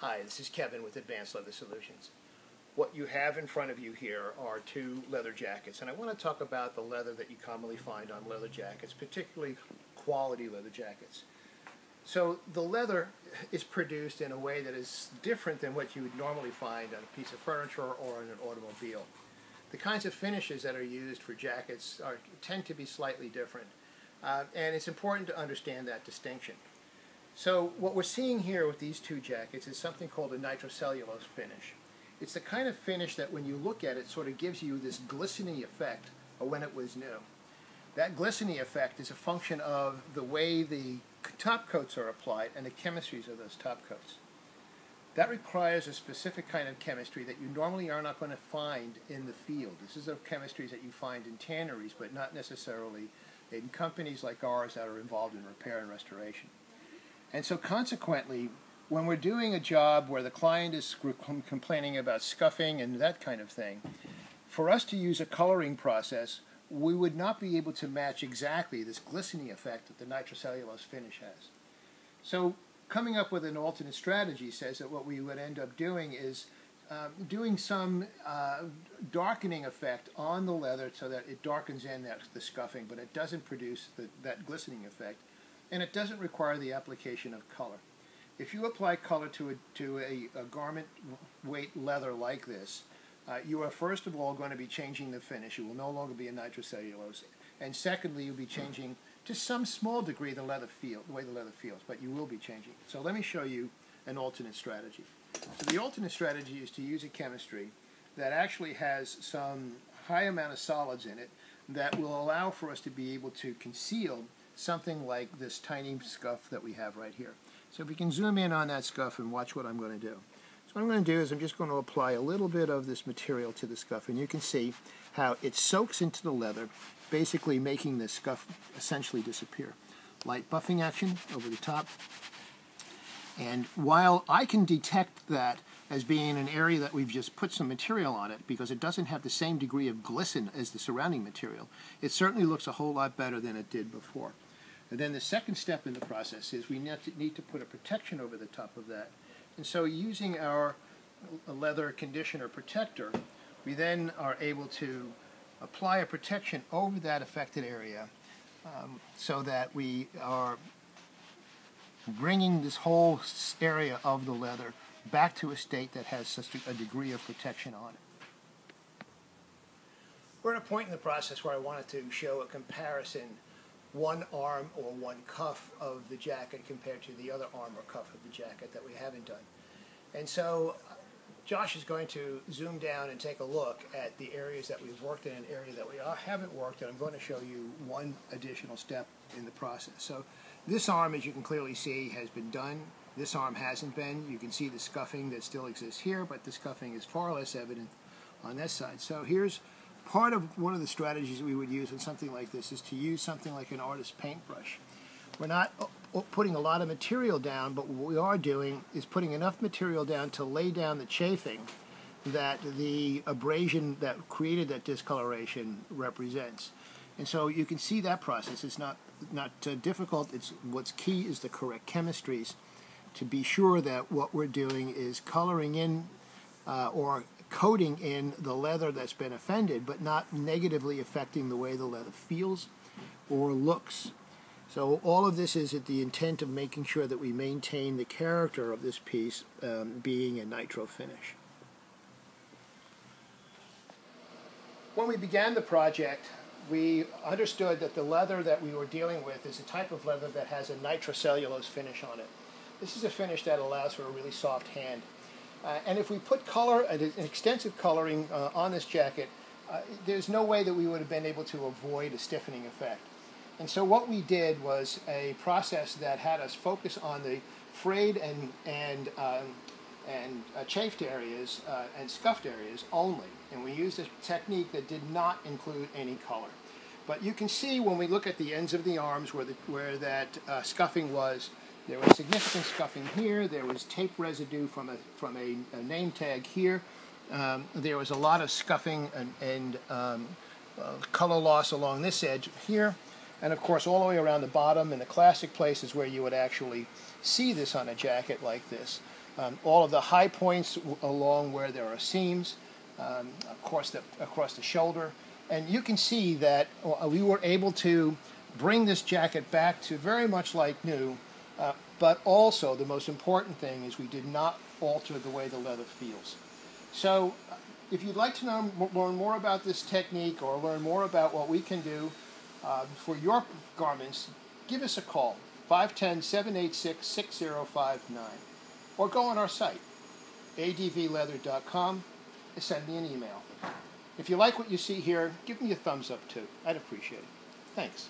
Hi, this is Kevin with Advanced Leather Solutions. What you have in front of you here are two leather jackets, and I want to talk about the leather that you commonly find on leather jackets, particularly quality leather jackets. So the leather is produced in a way that is different than what you would normally find on a piece of furniture or in an automobile. The kinds of finishes that are used for jackets tend to be slightly different, and it's important to understand that distinction. So what we're seeing here with these two jackets is something called a nitrocellulose finish. It's the kind of finish that when you look at it sort of gives you this glistening effect of when it was new. That glistening effect is a function of the way the top coats are applied and the chemistries of those top coats. That requires a specific kind of chemistry that you normally are not going to find in the field. This is the chemistries that you find in tanneries, but not necessarily in companies like ours that are involved in repair and restoration. And so consequently, when we're doing a job where the client is complaining about scuffing and that kind of thing, for us to use a coloring process, we would not be able to match exactly this glistening effect that the nitrocellulose finish has. So coming up with an alternate strategy says that what we would end up doing is doing some darkening effect on the leather so that it darkens in the scuffing, but it doesn't produce that glistening effect. And it doesn't require the application of color. If you apply color to a garment weight leather like this, you are first of all going to be changing the finish. It will no longer be a nitrocellulose. And secondly, you'll be changing to some small degree the way the leather feels, but you will be changing. So let me show you an alternate strategy. So the alternate strategy is to use a chemistry that actually has some high amount of solids in it that will allow for us to be able to conceal something like this tiny scuff that we have right here. So if we can zoom in on that scuff and watch what I'm going to do. So what I'm going to do is I'm just going to apply a little bit of this material to the scuff, and you can see how it soaks into the leather, basically making the scuff essentially disappear. Light buffing action over the top. And while I can detect that as being an area that we've just put some material on it, because it doesn't have the same degree of glisten as the surrounding material, it certainly looks a whole lot better than it did before. And then the second step in the process is we need to put a protection over the top of that. And so using our leather conditioner protector, we then are able to apply a protection over that affected area so that we are bringing this whole area of the leather back to a state that has such a degree of protection on it. We're at a point in the process where I wanted to show a comparison, one arm or one cuff of the jacket compared to the other arm or cuff of the jacket that we haven't done. And so Josh is going to zoom down and take a look at the areas that we've worked in and areas that we haven't worked, and I'm going to show you one additional step in the process. So this arm, as you can clearly see, has been done. This arm hasn't been. You can see the scuffing that still exists here, but the scuffing is far less evident on this side. So here's part of one of the strategies that we would use in something like this is to use something like an artist's paintbrush. We're not putting a lot of material down, but what we are doing is putting enough material down to lay down the chafing that the abrasion that created that discoloration represents. And so you can see that process. It's not difficult. What's key is the correct chemistries to be sure that what we're doing is coloring in or coating in the leather that's been offended, but not negatively affecting the way the leather feels or looks. So all of this is at the intent of making sure that we maintain the character of this piece being a nitro finish. When we began the project, we understood that the leather that we were dealing with is a type of leather that has a nitrocellulose finish on it. This is a finish that allows for a really soft hand. And if we put color, an extensive coloring on this jacket, there's no way that we would have been able to avoid a stiffening effect. And so what we did was a process that had us focus on the frayed and chafed areas and scuffed areas only. And we used a technique that did not include any color. But you can see when we look at the ends of the arms where that scuffing was, there was significant scuffing here. There was tape residue from a name tag here. There was a lot of scuffing and color loss along this edge here. And of course all the way around the bottom, in the classic places where you would actually see this on a jacket like this. All of the high points along where there are seams, across the shoulder. And you can see that we were able to bring this jacket back to very much like new, but also the most important thing is we did not alter the way the leather feels. So if you'd like to learn more about this technique or learn more about what we can do for your garments, give us a call, 510-786-6059, or go on our site, advleather.com, and send me an email. If you like what you see here, give me a thumbs up too. I'd appreciate it. Thanks.